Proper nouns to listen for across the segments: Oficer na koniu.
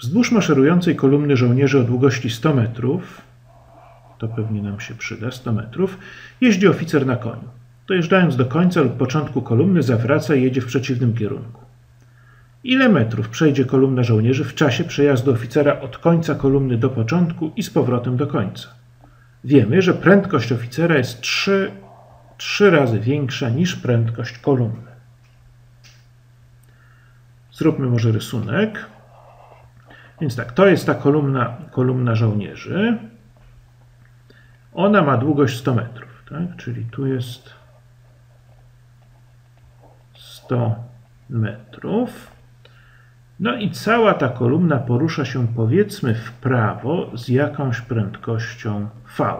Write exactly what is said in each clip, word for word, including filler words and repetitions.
Wzdłuż maszerującej kolumny żołnierzy o długości stu metrów, to pewnie nam się przyda, stu metrów, jeździ oficer na koniu. Dojeżdżając do końca lub początku kolumny, zawraca i jedzie w przeciwnym kierunku. Ile metrów przejdzie kolumna żołnierzy w czasie przejazdu oficera od końca kolumny do początku i z powrotem do końca? Wiemy, że prędkość oficera jest trzy, trzy razy większa niż prędkość kolumny. Zróbmy może rysunek. Więc tak, to jest ta kolumna, kolumna żołnierzy. Ona ma długość stu metrów, tak? Czyli tu jest sto metrów. No i cała ta kolumna porusza się, powiedzmy, w prawo z jakąś prędkością V.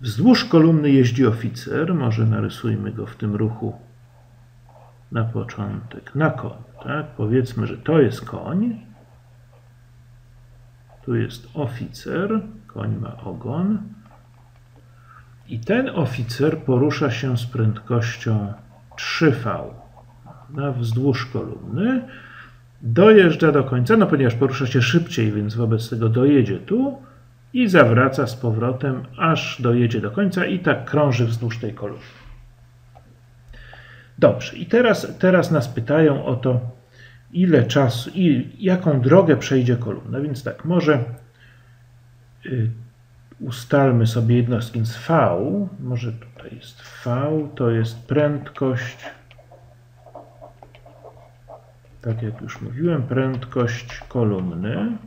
Wzdłuż kolumny jeździ oficer. Może narysujmy go w tym ruchu na początek, na koniu. Tak? Powiedzmy, że to jest koń. Tu jest oficer. Koń ma ogon. I ten oficer porusza się z prędkością trzy V na wzdłuż kolumny. Dojeżdża do końca, no ponieważ porusza się szybciej, więc wobec tego dojedzie tu i zawraca z powrotem, aż dojedzie do końca i tak krąży wzdłuż tej kolumny. Dobrze, i teraz, teraz nas pytają o to, ile czasu i jaką drogę przejdzie kolumna. Więc tak, może yy, ustalmy sobie jednostki z V. Może tutaj jest V, to jest prędkość, tak jak już mówiłem, prędkość kolumny.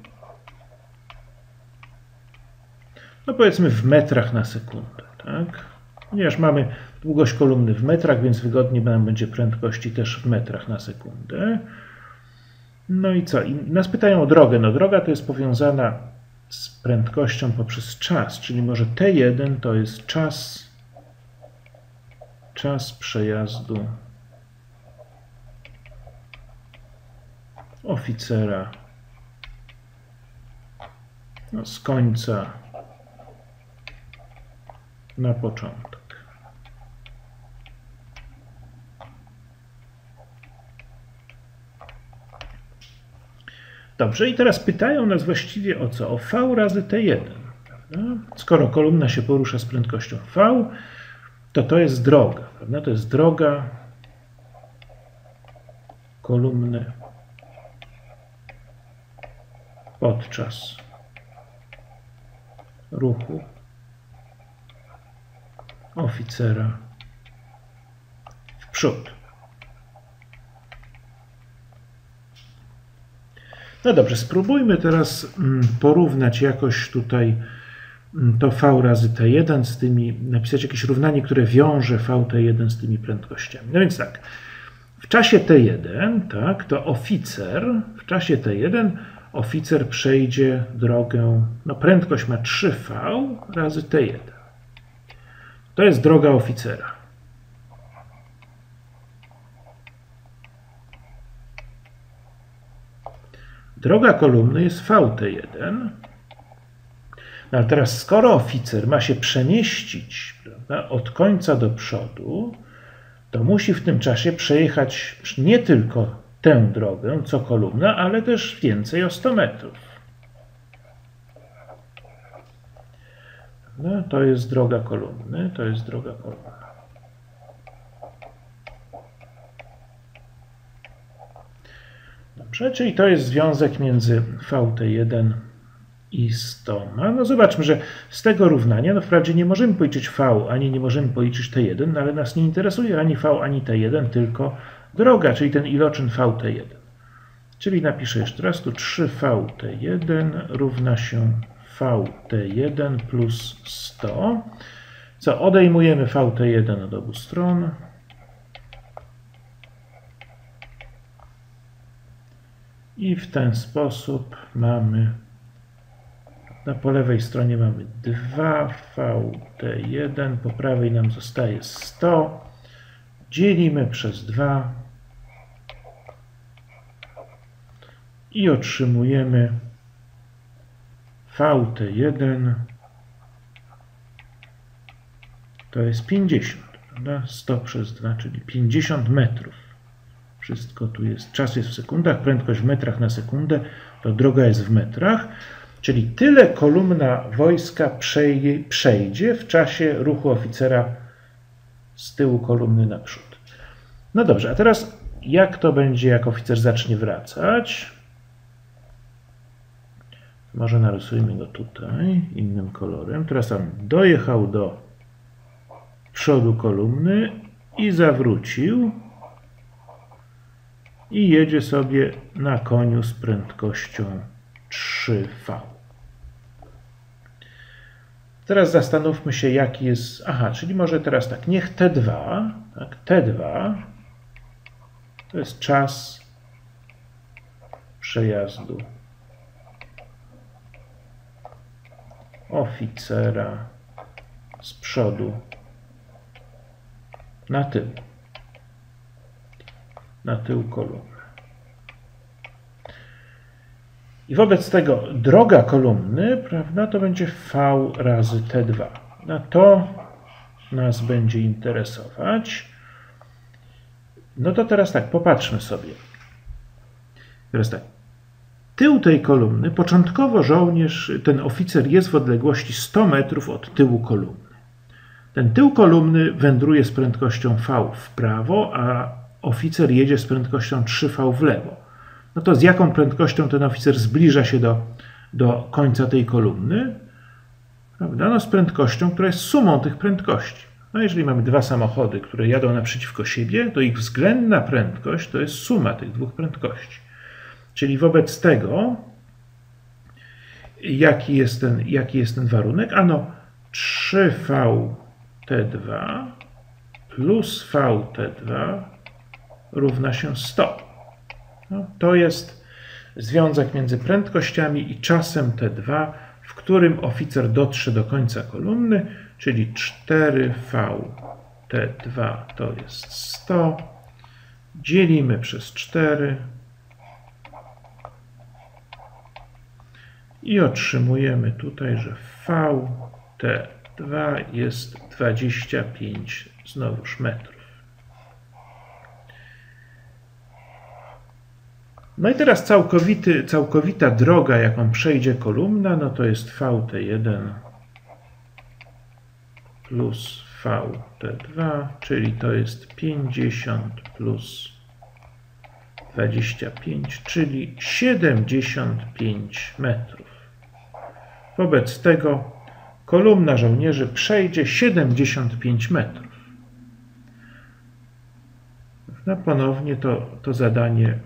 No powiedzmy w metrach na sekundę, tak? Ponieważ mamy długość kolumny w metrach, więc wygodnie nam będzie prędkości też w metrach na sekundę. No i co? I nas pytają o drogę. No droga to jest powiązana z prędkością poprzez czas, czyli może T jeden to jest czas, czas przejazdu oficera no, z końca na początek. Dobrze, i teraz pytają nas właściwie o co? O V razy T jeden. Prawda? Skoro kolumna się porusza z prędkością V, to to jest droga. Prawda? To jest droga kolumny podczas ruchu oficera w przód. No dobrze, spróbujmy teraz porównać jakoś tutaj to V razy T jeden z tymi, napisać jakieś równanie, które wiąże V T jeden z tymi prędkościami. No więc tak, w czasie T jeden, tak, to oficer, w czasie T jeden oficer przejdzie drogę, no prędkość ma trzy V razy T jeden. To jest droga oficera. Droga kolumny jest V T jeden. No ale teraz, skoro oficer ma się przemieścić, prawda, od końca do przodu, to musi w tym czasie przejechać nie tylko tę drogę, co kolumna, ale też więcej o stu metrów. No, to jest droga kolumny, to jest droga kolumny. Dobrze, czyli to jest związek między V T jeden i sto. No zobaczmy, że z tego równania, no wprawdzie nie możemy policzyć V, ani nie możemy policzyć T jeden, no ale nas nie interesuje ani V, ani T jeden, tylko droga, czyli ten iloczyn V T jeden. Czyli napiszę jeszcze raz tu trzy V T jeden równa się V T jeden plus sto. Co? Odejmujemy V T jeden od obu stron. I w ten sposób mamy, na po lewej stronie mamy dwa V T jeden, po prawej nam zostaje sto, dzielimy przez dwa i otrzymujemy V T jeden, to jest pięćdziesiąt, prawda? sto przez dwa, czyli pięćdziesiąt metrów. Wszystko tu jest, czas jest w sekundach, prędkość w metrach na sekundę, to droga jest w metrach, czyli tyle kolumna wojska przej, przejdzie w czasie ruchu oficera z tyłu kolumny na przód. No dobrze, a teraz jak to będzie, jak oficer zacznie wracać? Może narysujmy go tutaj innym kolorem. Teraz on dojechał do przodu kolumny i zawrócił. I jedzie sobie na koniu z prędkością trzy V. Teraz zastanówmy się, jaki jest... Aha, czyli może teraz tak, niech T dwa, tak, T dwa to jest czas przejazdu oficera z przodu na tył. Na tył kolumny. I wobec tego droga kolumny, prawda, to będzie V razy T dwa. No to nas będzie interesować. No to teraz tak, popatrzmy sobie. Teraz tak. Tył tej kolumny, początkowo żołnierz, ten oficer jest w odległości stu metrów od tyłu kolumny. Ten tył kolumny wędruje z prędkością V w prawo, a oficer jedzie z prędkością trzy V w lewo. No to z jaką prędkością ten oficer zbliża się do, do końca tej kolumny? Prawda? No z prędkością, która jest sumą tych prędkości. No jeżeli mamy dwa samochody, które jadą naprzeciwko siebie, to ich względna prędkość to jest suma tych dwóch prędkości. Czyli wobec tego, jaki jest ten, jaki jest ten warunek? Ano trzy V T dwa plus V T dwa równa się stu. No, to jest związek między prędkościami i czasem T dwa, w którym oficer dotrze do końca kolumny, czyli cztery V T dwa to jest sto, dzielimy przez cztery i otrzymujemy tutaj, że V T dwa jest dwadzieścia pięć znowuż metrów. No i teraz całkowity, całkowita droga, jaką przejdzie kolumna, no to jest V T jeden plus V T dwa, czyli to jest pięćdziesiąt plus dwadzieścia pięć, czyli siedemdziesiąt pięć metrów. Wobec tego kolumna żołnierzy przejdzie siedemdziesiąt pięć metrów. No ponownie to, to zadanie...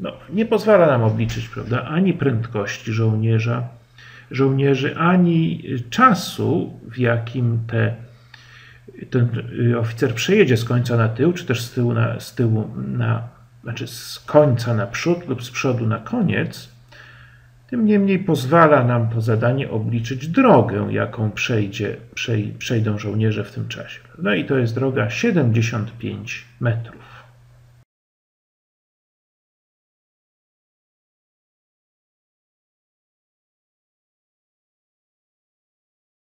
No, nie pozwala nam obliczyć, prawda, ani prędkości żołnierza, żołnierzy, ani czasu, w jakim te, ten oficer przejedzie z końca na tył, czy też z tyłu na, z tyłu na, znaczy z końca na przód lub z przodu na koniec. Tym niemniej pozwala nam to zadanie obliczyć drogę, jaką przejdzie, przej, przejdą żołnierze w tym czasie. Prawda? I to jest droga siedemdziesiąt pięć metrów.